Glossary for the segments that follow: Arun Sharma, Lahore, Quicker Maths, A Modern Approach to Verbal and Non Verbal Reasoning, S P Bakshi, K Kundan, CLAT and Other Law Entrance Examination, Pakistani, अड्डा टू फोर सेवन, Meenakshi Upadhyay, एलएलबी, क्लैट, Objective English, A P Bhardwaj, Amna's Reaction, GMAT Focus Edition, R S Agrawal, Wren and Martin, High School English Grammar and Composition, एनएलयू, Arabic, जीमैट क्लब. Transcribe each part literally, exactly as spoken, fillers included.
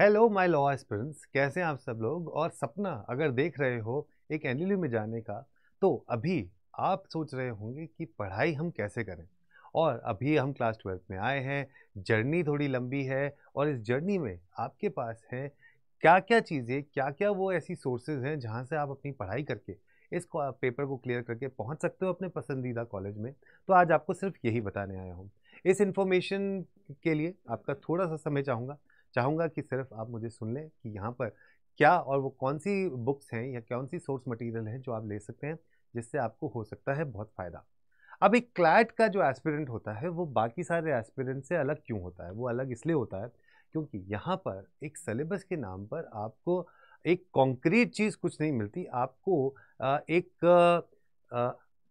Hello my law aspirants, कैसे हैं आप सब लोग। और सपना अगर देख रहे हो एक एनएलयू में जाने का, तो अभी आप सोच रहे होंगे कि पढ़ाई हम कैसे करें। और अभी हम क्लास ट्वेल्थ में आए हैं, जर्नी थोड़ी लंबी है और इस जर्नी में आपके पास है क्या क्या चीज़ें, क्या क्या वो ऐसी सोर्सेज हैं जहाँ से आप अपनी पढ़ाई करके इस पेपर को क्लियर करके पहुँच सकते हो अपने पसंदीदा कॉलेज में। तो आज आपको सिर्फ यही बताने आया हूँ। इस इन्फॉर्मेशन के लिए आपका थोड़ा सा समय चाहूँगा चाहूँगा कि सिर्फ आप मुझे सुन लें कि यहाँ पर क्या और वो कौन सी बुक्स हैं या कौन सी सोर्स मटेरियल हैं जो आप ले सकते हैं, जिससे आपको हो सकता है बहुत फ़ायदा। अब एक क्लैट का जो एस्पिरेंट होता है वो बाकी सारे एस्पिरेंट से अलग क्यों होता है? वो अलग इसलिए होता है क्योंकि यहाँ पर एक सिलेबस के नाम पर आपको एक कॉन्क्रीट चीज़ कुछ नहीं मिलती। आपको एक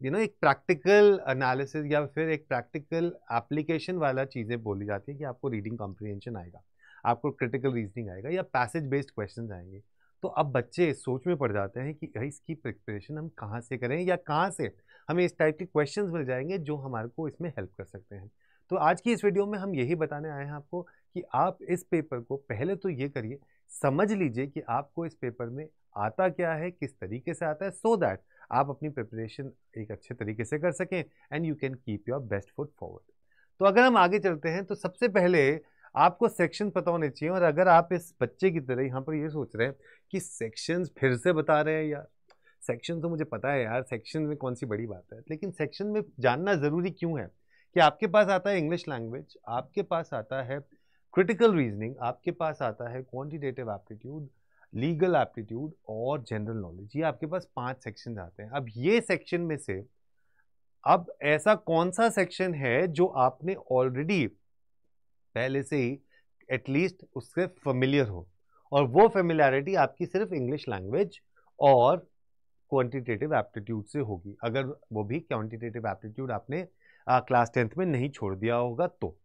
यू नो एक प्रैक्टिकल एनालिसिस या फिर एक प्रैक्टिकल एप्लीकेशन वाला चीज़ें बोली जाती है कि आपको रीडिंग कॉम्प्रीहेंशन आएगा, आपको क्रिटिकल रीजनिंग आएगा या पैसेज बेस्ड क्वेश्चंस आएंगे। तो अब बच्चे सोच में पड़ जाते हैं कि इसकी प्रिपरेशन हम कहाँ से करें या कहाँ से हमें इस टाइप के क्वेश्चंस मिल जाएंगे जो हमारे को इसमें हेल्प कर सकते हैं। तो आज की इस वीडियो में हम यही बताने आए हैं आपको कि आप इस पेपर को पहले तो ये करिए, समझ लीजिए कि आपको इस पेपर में आता क्या है, किस तरीके से आता है, सो दैट आप अपनी प्रिपरेशन एक अच्छे तरीके से कर सकें and you can keep your best foot forward. तो अगर हम आगे चलते हैं तो सबसे पहले आपको सेक्शन पता होने चाहिए। और अगर आप इस बच्चे की तरह यहाँ पर ये सोच रहे हैं कि सेक्शंस फिर से बता रहे हैं, यार सेक्शन तो मुझे पता है यार, सेक्शन में कौन सी बड़ी बात है, लेकिन सेक्शन में जानना ज़रूरी क्यों है? कि आपके पास आता है इंग्लिश लैंग्वेज, आपके पास आता है क्रिटिकल रीजनिंग, आपके पास आता है क्वांटिटेटिव एप्टीट्यूड, लीगल एप्टीट्यूड और जनरल नॉलेज। ये आपके पास पाँच सेक्शन आते हैं। अब ये सेक्शन में से अब ऐसा कौन सा सेक्शन है जो आपने ऑलरेडी पहले से ही एटलीस्ट उससे फेमिलियर हो, और वो फेमिलियरिटी आपकी सिर्फ इंग्लिश लैंग्वेज और क्वांटिटेटिव एप्टीट्यूड से होगी, अगर वो भी क्वांटिटेटिव एप्टीट्यूड आपने क्लास टेंथ में नहीं छोड़ दिया होगा तो।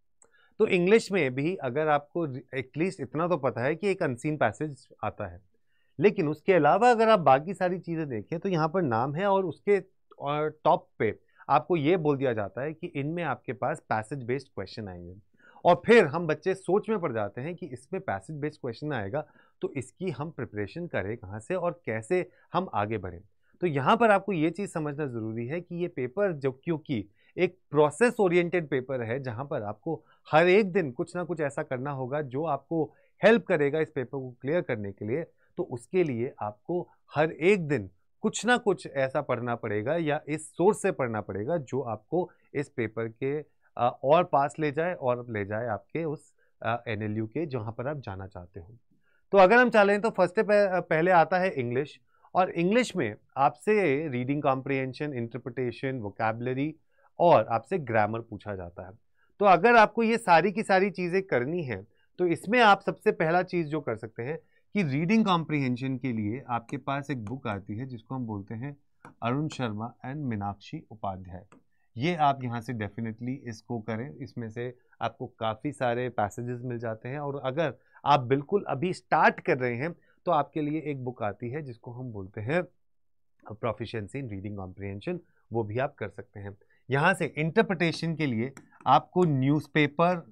तो इंग्लिश में भी अगर आपको एटलीस्ट इतना तो पता है कि एक अनसीन पैसेज आता है, लेकिन उसके अलावा अगर आप बाकी सारी चीज़ें देखें तो यहाँ पर नाम है और उसके टॉप पे आपको ये बोल दिया जाता है कि इनमें आपके पास पैसेज बेस्ड क्वेश्चन आएंगे। और फिर हम बच्चे सोच में पड़ जाते हैं कि इसमें पैसेज बेस्ड क्वेश्चन आएगा तो इसकी हम प्रिपरेशन करें कहाँ से और कैसे हम आगे बढ़ें। तो यहाँ पर आपको ये चीज़ समझना ज़रूरी है कि ये पेपर जो क्योंकि एक प्रोसेस ओरिएंटेड पेपर है, जहाँ पर आपको हर एक दिन कुछ ना कुछ ऐसा करना होगा जो आपको हेल्प करेगा इस पेपर को क्लियर करने के लिए, तो उसके लिए आपको हर एक दिन कुछ ना कुछ ऐसा पढ़ना पड़ेगा या इस सोर्स से पढ़ना पड़ेगा जो आपको इस पेपर के और पास ले जाए और ले जाए आपके उस एनएलयू के जहाँ पर आप जाना चाहते हो। तो अगर हम चलें तो फर्स्ट पहले आता है इंग्लिश, और इंग्लिश में आपसे रीडिंग कॉम्प्रिहेंशन, इंटरप्रिटेशन, वोकैबुलरी और आपसे ग्रामर पूछा जाता है। तो अगर आपको ये सारी की सारी चीज़ें करनी हैं तो इसमें आप सबसे पहला चीज़ जो कर सकते हैं कि रीडिंग कॉम्प्रिहेंशन के लिए आपके पास एक बुक आती है जिसको हम बोलते हैं अरुण शर्मा एंड मीनाक्षी उपाध्याय। ये आप यहाँ से डेफिनेटली इसको करें। इसमें से आपको काफ़ी सारे पैसेजेस मिल जाते हैं, और अगर आप बिल्कुल अभी स्टार्ट कर रहे हैं तो आपके लिए एक बुक आती है जिसको हम बोलते हैं प्रोफिशिएंसी इन रीडिंग कॉम्प्रिहेंशन, वो भी आप कर सकते हैं। यहाँ से इंटरप्रिटेशन के लिए आपको न्यूज़पेपर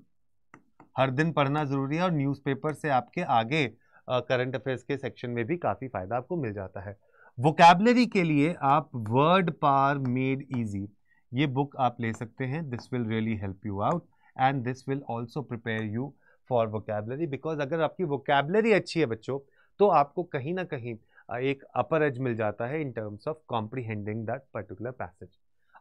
हर दिन पढ़ना ज़रूरी है, और न्यूज़पेपर से आपके आगे करंट अफेयर्स के सेक्शन में भी काफ़ी फ़ायदा आपको मिल जाता है। वोकैबुलरी के लिए आप वर्ड पावर मेड ईजी ये बुक आप ले सकते हैं। This will really help you out and this will also prepare you for vocabulary, because अगर आपकी वोकैबुलरी अच्छी है बच्चों तो आपको कहीं ना कहीं एक अपर एज मिल जाता है in terms of comprehending that particular passage.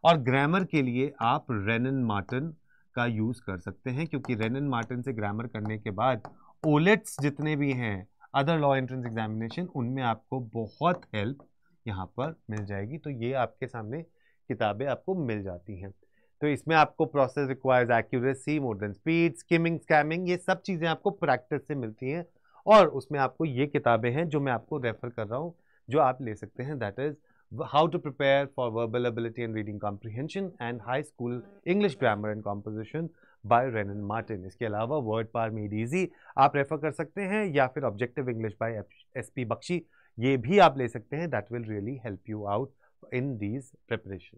और ग्रामर के लिए आप रेन एंड मार्टिन का यूज़ कर सकते हैं, क्योंकि रेन एंड मार्टिन से ग्रामर करने के बाद ओलेट्स जितने भी हैं अदर लॉ एंट्रेंस एग्जामिनेशन, उनमें आपको बहुत हेल्प यहाँ पर मिल जाएगी। तो ये आपके सामने किताबें आपको मिल जाती हैं। तो इसमें आपको process requires accuracy more than speed, skimming, scamming, ये सब चीज़ें आपको प्रैक्टिस से मिलती हैं, और उसमें आपको ये किताबें हैं जो मैं आपको रेफ़र कर रहा हूँ जो आप ले सकते हैं, that is how to prepare for verbal ability and reading comprehension and high school English grammar and composition by Wren and Martin. इसके अलावा वर्ड पावर मेड ईजी आप रेफ़र कर सकते हैं, या फिर objective English by S P Bakshi ये भी आप ले सकते हैं, that will really help you out in these preparation.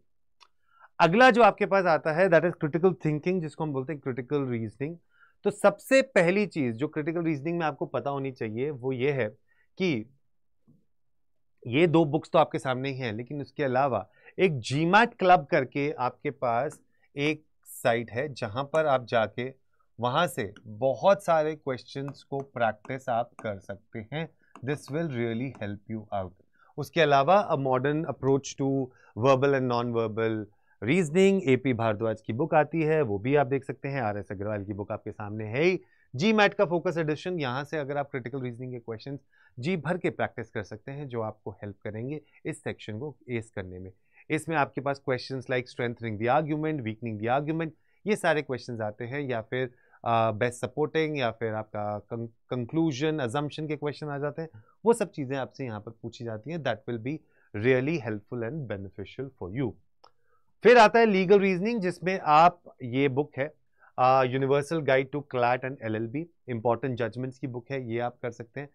अगला जो आपके पास आता है दैट इज क्रिटिकल थिंकिंग, जिसको हम बोलते हैं क्रिटिकल रीजनिंग। तो सबसे पहली चीज जो क्रिटिकल रीजनिंग में आपको पता होनी चाहिए वो ये है कि ये दो बुक्स तो आपके सामने ही हैं, लेकिन उसके अलावा एक जीमैट क्लब करके आपके पास एक साइट है जहां पर आप जाके वहां से बहुत सारे क्वेश्चंस को प्रैक्टिस आप कर सकते हैं. This will really help you out. उसके अलावा a modern approach to verbal and non verbal reasoning, A P Bhardwaj की बुक आती है, वो भी आप देख सकते हैं. आर एस अग्रवाल की बुक आपके सामने है ही. जी मैट का फोकस एडिशन, यहाँ से अगर आप क्रिटिकल रीजनिंग के क्वेश्चंस जी भर के प्रैक्टिस कर सकते हैं जो आपको हेल्प करेंगे इस सेक्शन को एस करने में. इसमें आपके पास questions like strengthening the argument, weakening the argument, ये सारे क्वेश्चंस आते हैं, या फिर बेस्ट uh, सपोर्टिंग, या फिर आपका कंक्लूजन अजम्पशन के क्वेश्चन आ जाते हैं. वो सब चीज़ें आपसे यहाँ पर पूछी जाती हैं. That will be really helpful and beneficial for you. फिर आता है लीगल रीजनिंग, जिसमें आप ये बुक है universal guide to क्लैट and एलएलबी, important judgments की बुक है, ये आप कर सकते हैं.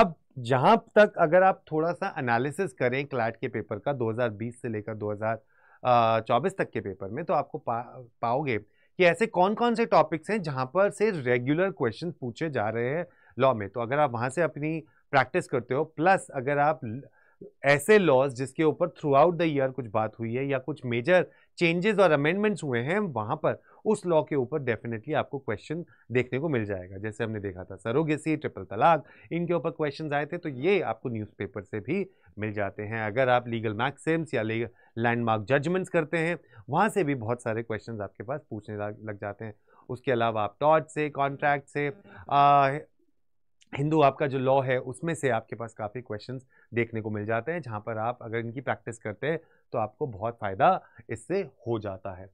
अब जहाँ तक अगर आप थोड़ा सा एनालिसिस करें क्लैट के पेपर का दो हज़ार बीस से लेकर दो हज़ार चौबीस तक के पेपर में, तो आपको पा, पाओगे कि ऐसे कौन कौन से टॉपिक्स हैं जहाँ पर से रेगुलर क्वेश्चन पूछे जा रहे हैं लॉ में. तो अगर आप वहाँ से अपनी प्रैक्टिस करते हो, प्लस अगर आप ऐसे लॉज जिसके ऊपर थ्रू आउट द ईयर कुछ बात हुई है या कुछ मेजर चेंजेस और अमेंडमेंट्स हुए हैं, वहाँ पर उस लॉ के ऊपर डेफिनेटली आपको क्वेश्चन देखने को मिल जाएगा. जैसे हमने देखा था सरोगेसी, ट्रिपल तलाक, इनके ऊपर क्वेश्चंस आए थे, तो ये आपको न्यूज़पेपर से भी मिल जाते हैं. अगर आप लीगल मैक्सिम्स या लैंडमार्क जजमेंट्स करते हैं, वहाँ से भी बहुत सारे क्वेश्चन आपके पास पूछने लग जाते हैं. उसके अलावा आप टॉट से, कॉन्ट्रैक्ट से, आ, हिंदू आपका जो लॉ है उसमें से आपके पास काफ़ी क्वेश्चंस देखने को मिल जाते हैं, जहाँ पर आप अगर इनकी प्रैक्टिस करते हैं तो आपको बहुत फ़ायदा इससे हो जाता है.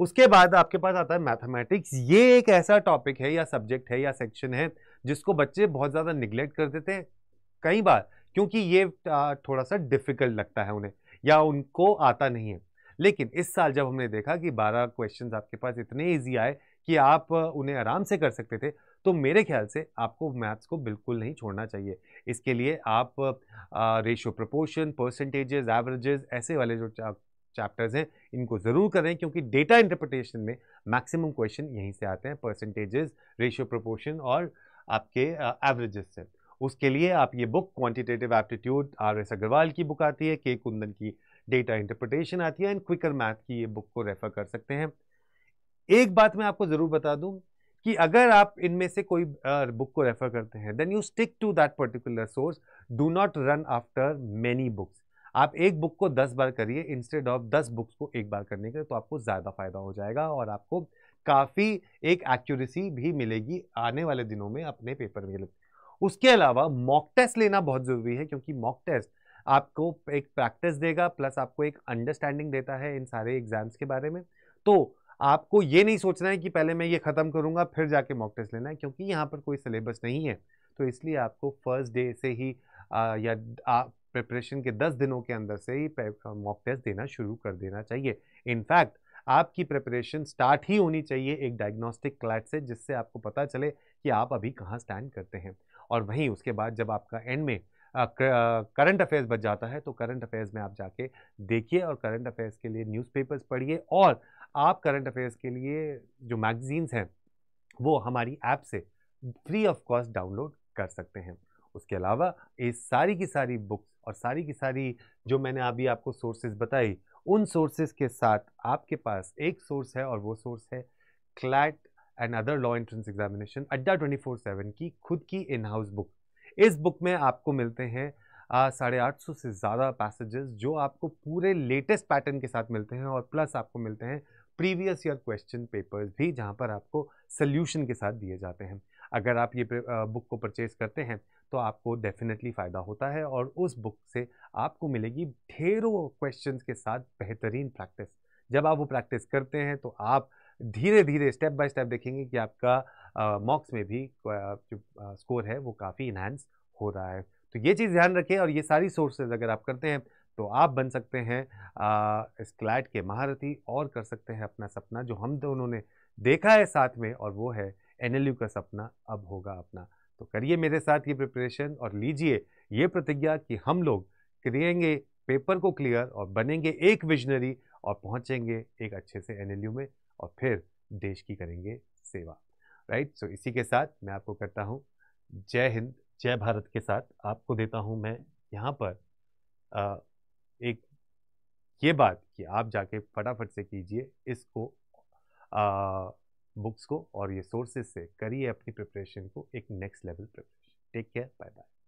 उसके बाद आपके पास आता है मैथमेटिक्स. ये एक ऐसा टॉपिक है या सब्जेक्ट है या सेक्शन है जिसको बच्चे बहुत ज़्यादा निगलेक्ट कर देते हैं कई बार, क्योंकि ये थोड़ा सा डिफ़िकल्ट लगता है उन्हें या उनको आता नहीं है. लेकिन इस साल जब हमने देखा कि बारह क्वेश्चन आपके पास इतने ईजी आए कि आप उन्हें आराम से कर सकते थे, तो मेरे ख्याल से आपको मैथ्स को बिल्कुल नहीं छोड़ना चाहिए. इसके लिए आप रेशियो, प्रोपोर्शन, परसेंटेजेस, एवरेजेस, ऐसे वाले जो चैप्टर्स हैं इनको ज़रूर करें, क्योंकि डेटा इंटरप्रिटेशन में मैक्सिमम क्वेश्चन यहीं से आते हैं, परसेंटेजेस, रेशियो, प्रोपोर्शन और आपके एवरेजेस से. उसके लिए आप ये book quantitative aptitude, R S Agarwal की बुक आती है, के कुंदन की डेटा इंटरप्रिटेशन आती है, एंड क्विकर मैथ की ये बुक को रेफ़र कर सकते हैं. एक बात मैं आपको ज़रूर बता दूँ कि अगर आप इनमें से कोई बुक को रेफ़र करते हैं, then you stick to that particular source. Do not run after many books. आप एक बुक को दस बार करिए इंस्टेड ऑफ दस बुक्स को एक बार करने के, तो आपको ज़्यादा फायदा हो जाएगा और आपको काफ़ी एक एक्यूरेसी भी मिलेगी आने वाले दिनों में अपने पेपर में. उसके अलावा मॉक टेस्ट लेना बहुत ज़रूरी है, क्योंकि मॉक टेस्ट आपको एक प्रैक्टिस देगा, प्लस आपको एक अंडरस्टैंडिंग देता है इन सारे एग्ज़ाम्स के बारे में. तो आपको ये नहीं सोचना है कि पहले मैं ये ख़त्म करूँगा फिर जाके मॉक टेस्ट लेना है, क्योंकि यहाँ पर कोई सिलेबस नहीं है. तो इसलिए आपको फर्स्ट डे से ही आ, या प्रिपरेशन के दस दिनों के अंदर से ही मॉक टेस्ट देना शुरू कर देना चाहिए. इनफैक्ट आपकी प्रिपरेशन स्टार्ट ही होनी चाहिए एक डायग्नोस्टिक क्लैट से, जिससे आपको पता चले कि आप अभी कहाँ स्टैंड करते हैं. और वहीं उसके बाद जब आपका एंड में करंट अफेयर्स बच जाता है, तो करंट अफेयर्स में आप जाके देखिए और करंट अफेयर्स के लिए न्यूज़पेपर्स पढ़िए, और आप करंट अफेयर्स के लिए जो मैगजीन्स हैं वो हमारी ऐप से फ्री ऑफ कॉस्ट डाउनलोड कर सकते हैं. उसके अलावा इस सारी की सारी बुक्स और सारी की सारी जो मैंने अभी आपको सोर्सेज बताई, उन सोर्सेज के साथ आपके पास एक सोर्स है, और वो सोर्स है क्लैट and other law entrance examination, अड्डा टू फोर सेवन की खुद की इन हाउस बुक. इस बुक में आपको मिलते हैं साढ़े आठ सौ से ज़्यादा पैसेजेस जो आपको पूरे लेटेस्ट पैटर्न के साथ मिलते हैं, और प्लस आपको मिलते हैं प्रीवियस ईयर क्वेश्चन पेपर्स भी, जहां पर आपको सोल्यूशन के साथ दिए जाते हैं. अगर आप ये बुक को परचेज़ करते हैं तो आपको डेफिनेटली फ़ायदा होता है, और उस बुक से आपको मिलेगी ढेरों क्वेश्चंस के साथ बेहतरीन प्रैक्टिस. जब आप वो प्रैक्टिस करते हैं तो आप धीरे धीरे स्टेप बाय स्टेप देखेंगे कि आपका मॉक्स में भी जो स्कोर है वो काफ़ी इन्हांस हो रहा है. तो ये चीज़ ध्यान रखें, और ये सारी सोर्सेज अगर आप करते हैं तो आप बन सकते हैं आ, इस क्लैट के महारथी, और कर सकते हैं अपना सपना जो हम दोनों ने देखा है साथ में, और वो है एन एल यू का सपना अब होगा अपना. तो करिए मेरे साथ ये प्रिपरेशन, और लीजिए ये प्रतिज्ञा कि हम लोग करेंगे पेपर को क्लियर, और बनेंगे एक विजनरी, और पहुंचेंगे एक अच्छे से एन एल यू में, और फिर देश की करेंगे सेवा. Right right? सो so, इसी के साथ मैं आपको करता हूँ जय हिंद जय भारत के साथ आपको देता हूँ मैं यहाँ पर आ, एक ये बात कि आप जाके फटाफट से कीजिए इसको आ, बुक्स को और ये सोर्सेज से करिए अपनी प्रिपरेशन को एक next level preparation. Take care, bye bye.